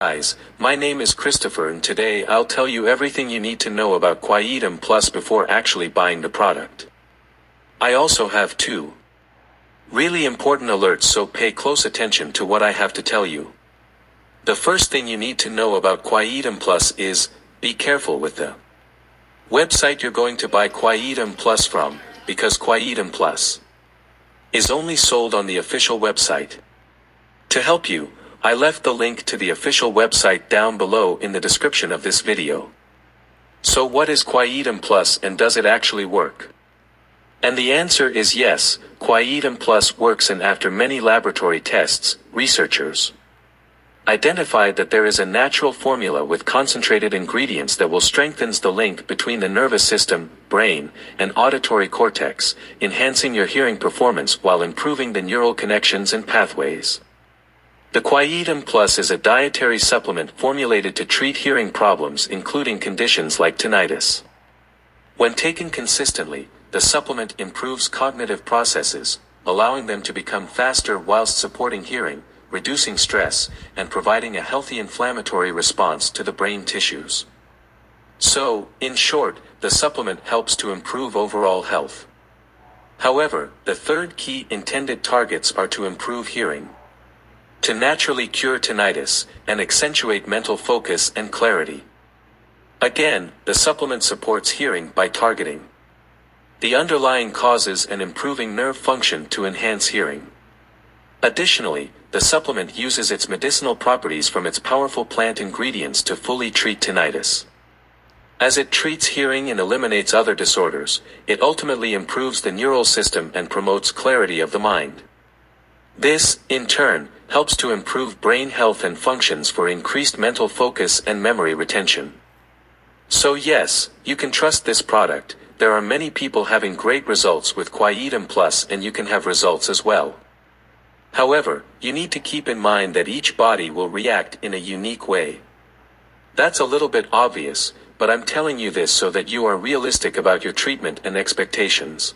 Guys, my name is Christopher and today I'll tell you everything you need to know about Quietum Plus before actually buying the product. I also have two really important alerts, so pay close attention to what I have to tell you. The first thing you need to know about Quietum Plus is, be careful with the website you're going to buy Quietum Plus from, because Quietum Plus is only sold on the official website. To help you, I left the link to the official website down below in the description of this video. So what is Quietum Plus and does it actually work? And the answer is yes, Quietum Plus works, and after many laboratory tests, researchers identified that there is a natural formula with concentrated ingredients that will strengthen the link between the nervous system, brain, and auditory cortex, enhancing your hearing performance while improving the neural connections and pathways. The Quietum Plus is a dietary supplement formulated to treat hearing problems, including conditions like tinnitus. When taken consistently, the supplement improves cognitive processes, allowing them to become faster whilst supporting hearing, reducing stress, and providing a healthy inflammatory response to the brain tissues. So, in short, the supplement helps to improve overall health. However, the third key intended targets are to improve hearing, to naturally cure tinnitus, and accentuate mental focus and clarity. Again, the supplement supports hearing by targeting the underlying causes and improving nerve function to enhance hearing. Additionally, the supplement uses its medicinal properties from its powerful plant ingredients to fully treat tinnitus. As it treats hearing and eliminates other disorders, it ultimately improves the neural system and promotes clarity of the mind. This, in turn, helps to improve brain health and functions for increased mental focus and memory retention. So yes, you can trust this product. There are many people having great results with Quietum Plus, and you can have results as well. However, you need to keep in mind that each body will react in a unique way. That's a little bit obvious, but I'm telling you this so that you are realistic about your treatment and expectations.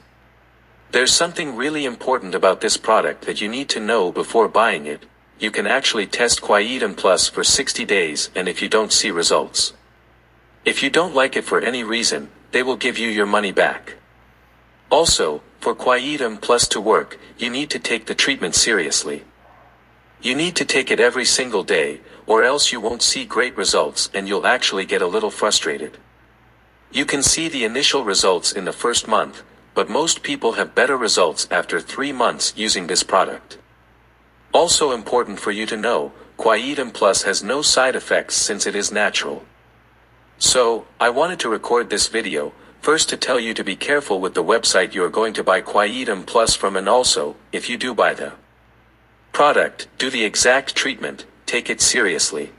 There's something really important about this product that you need to know before buying it. You can actually test Quietum Plus for 60 days, and if you don't see results, if you don't like it for any reason, they will give you your money back. Also, for Quietum Plus to work, you need to take the treatment seriously. You need to take it every single day, or else you won't see great results and you'll actually get a little frustrated. You can see the initial results in the first month, but most people have better results after 3 months using this product. Also important for you to know, Quietum Plus has no side effects since it is natural. So, I wanted to record this video, first to tell you to be careful with the website you are going to buy Quietum Plus from, and also, if you do buy the product, do the exact treatment, take it seriously.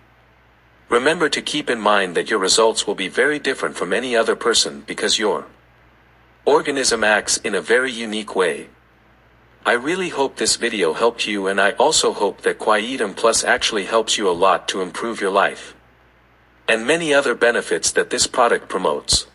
Remember to keep in mind that your results will be very different from any other person because your organism acts in a very unique way. I really hope this video helped you, and I also hope that Quietum Plus actually helps you a lot to improve your life and many other benefits that this product promotes.